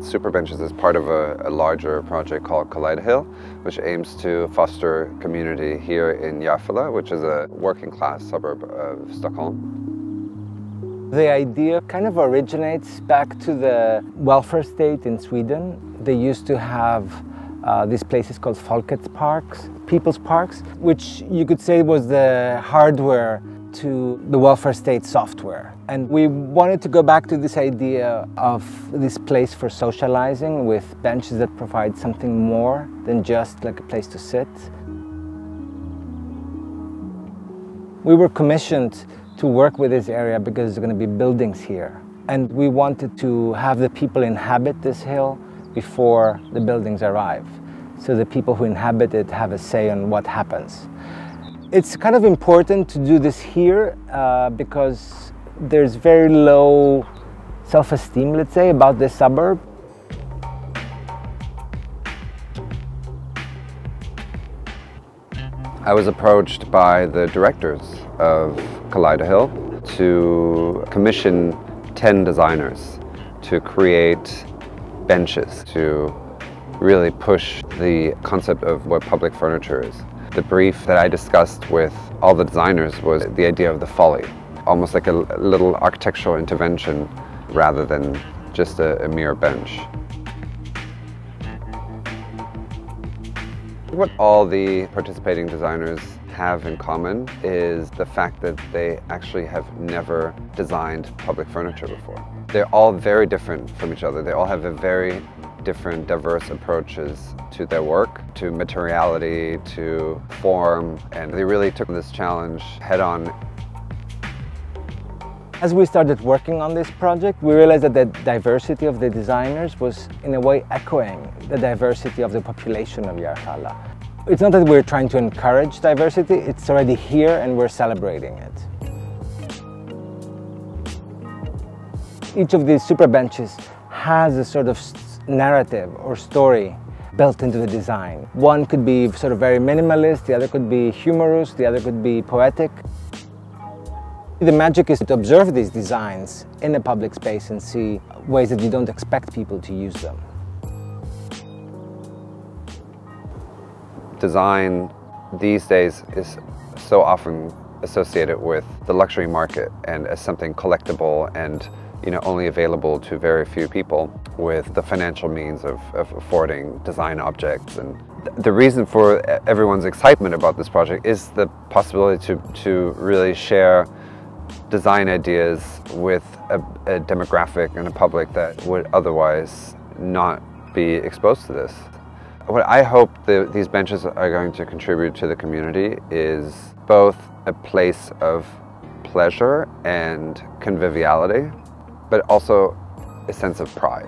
Superbenches is part of a larger project called Kalejdohill, which aims to foster community here in Järfälla, which is a working-class suburb of Stockholm. The idea kind of originates back to the welfare state in Sweden. They used to have these places called Folket's Parks, people's parks, which you could say was the hardware to the welfare state software. And we wanted to go back to this idea of this place for socializing with benches that provide something more than just like a place to sit. We were commissioned to work with this area because there's going to be buildings here. And we wanted to have the people inhabit this hill before the buildings arrive. So the people who inhabit it have a say on what happens. It's kind of important to do this here because there's very low self-esteem, let's say, about this suburb. I was approached by the directors of Kalejdohill to commission 10 designers to create benches to really push the concept of what public furniture is. The brief that I discussed with all the designers was the idea of the folly, almost like a little architectural intervention rather than just a mere bench. What all the participating designers have in common is the fact that they actually have never designed public furniture before. They're all very different from each other. They all have a very different, diverse approaches to their work, to materiality, to form, and they really took this challenge head-on. As we started working on this project, we realized that the diversity of the designers was, in a way, echoing the diversity of the population of Järfälla. It's not that we're trying to encourage diversity, it's already here and we're celebrating it. Each of these super benches has a sort of narrative or story built into the design. One could be sort of very minimalist, the other could be humorous, the other could be poetic. The magic is to observe these designs in a public space and see ways that you don't expect people to use them. Design these days is so often associated with the luxury market and as something collectible and only available to very few people with the financial means of affording design objects. And the reason for everyone's excitement about this project is the possibility to really share design ideas with a demographic and a public that would otherwise not be exposed to this. What I hope these benches are going to contribute to the community is both a place of pleasure and conviviality, but also a sense of pride.